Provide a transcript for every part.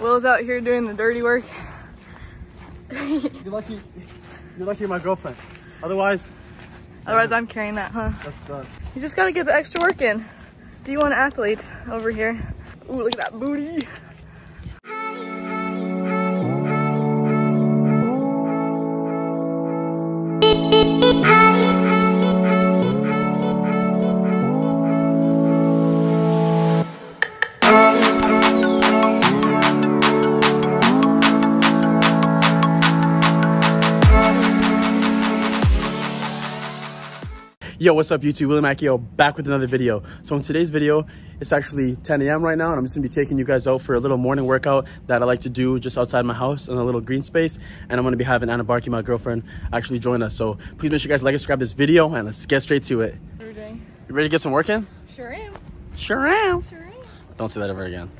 Will's out here doing the dirty work. You're lucky you're my girlfriend. Otherwise I'm carrying that, huh? You just gotta get the extra work in. D1 athlete over here. Ooh, look at that booty. Yo, what's up YouTube? William Akio back with another video. So in today's video, it's actually 10 a.m. right now and I'm just gonna be taking you guys out for a little morning workout that I like to do just outside my house in a little green space. And I'm gonna be having Anna Barkley, my girlfriend, actually join us. So please make sure you guys like and subscribe this video and let's get straight to it. What are we doing? You ready to get some work in? Sure am. Sure am. Sure am. Don't say that ever again.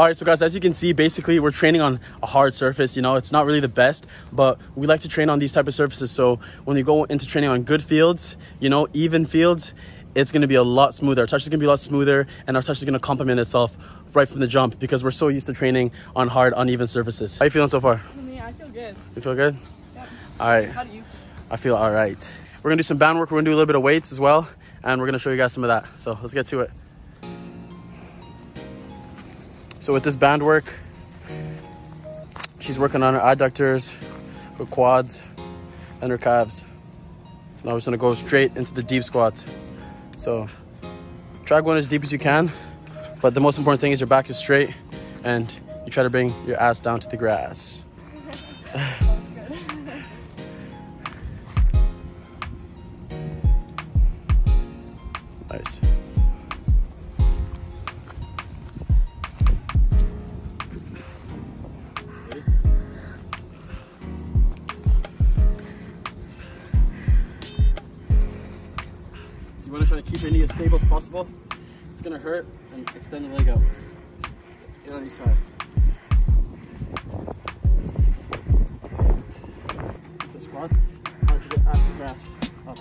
All right, so guys, as you can see, basically we're training on a hard surface. You know, it's not really the best, but we like to train on these type of surfaces. So when you go into training on good fields, you know, even fields, it's going to be a lot smoother. Our touch is going to be a lot smoother, and our touch is going to complement itself right from the jump because we're so used to training on hard, uneven surfaces. How are you feeling so far? Yeah, I feel good. You feel good? Yep. All right. How do you? I feel all right. We're going to do some bound work. We're going to do a little bit of weights as well, and we're going to show you guys some of that. So let's get to it. So with this band work, she's working on her adductors, her quads, and her calves. So now we're just going to go straight into the deep squats. So try going as deep as you can, but the most important thing is your back is straight and you try to bring your ass down to the grass. Nice. You want to try to keep your knee as stable as possible. It's going to hurt, and extend the leg out. Get on each side. With the squats, try to get ass to grass. Up.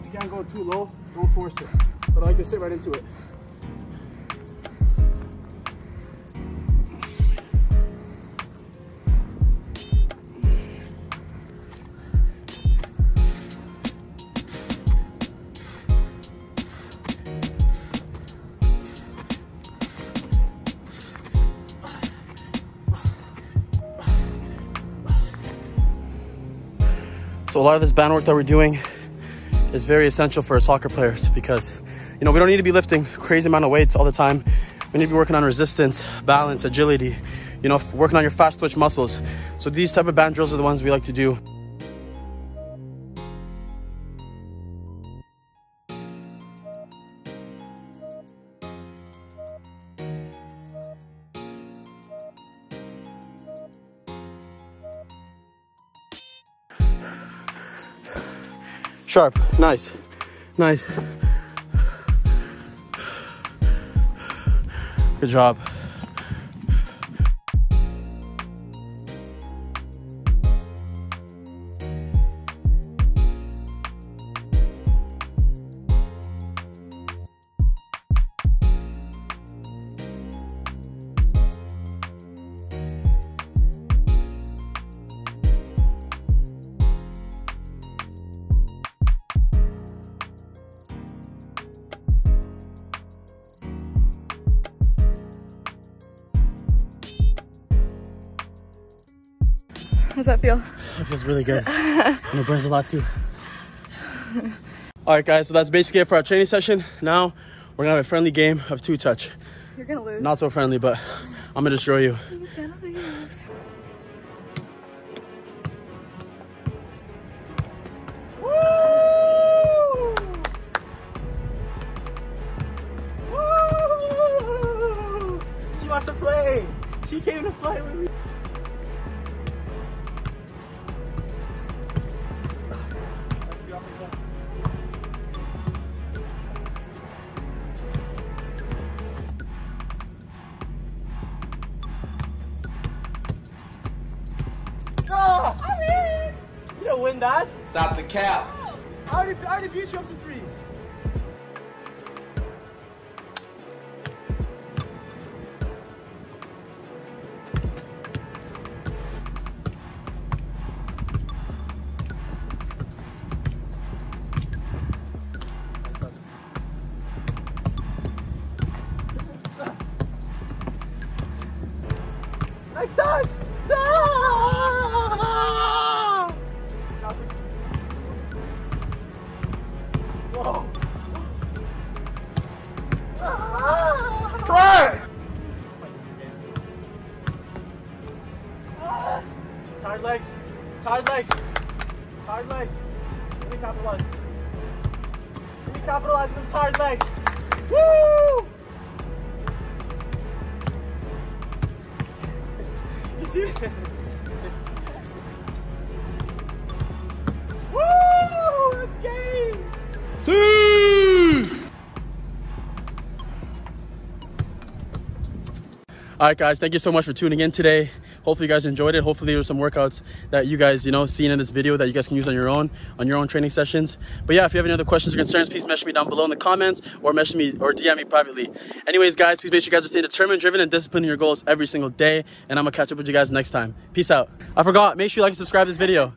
If you can't go too low, don't force it. But I like to sit right into it. So a lot of this band work that we're doing is very essential for soccer players because, you know, we don't need to be lifting crazy amount of weights all the time. We need to be working on resistance, balance, agility, you know, working on your fast twitch muscles. So these type of band drills are the ones we like to do. Sharp, nice, nice. Good job. How does that feel? It feels really good. And it burns a lot too. All right, guys, so that's basically it for our training session. Now we're gonna have a friendly game of two touch. You're gonna lose. Not so friendly, but I'm gonna destroy you. He's gonna lose. Woo! Woo! She wants to play. She came to play with me. Win that? Stop the cap. I already beat you up to three. Nice touch! No! try! Tired legs. Tired legs. Tired legs. Let me capitalize. Let me capitalize with tired legs. Woo! You see that? Woo! Game! See! All right, guys, thank you so much for tuning in today. Hopefully you guys enjoyed it. Hopefully there were some workouts that you guys, seen in this video that you guys can use on your own, training sessions. But yeah, if you have any other questions or concerns, please message me down below in the comments or message me or DM me privately. Anyways, guys, please make sure you guys are staying determined, driven, and disciplined in your goals every single day. And I'm gonna catch up with you guys next time. Peace out. I forgot, make sure you like and subscribe to this video.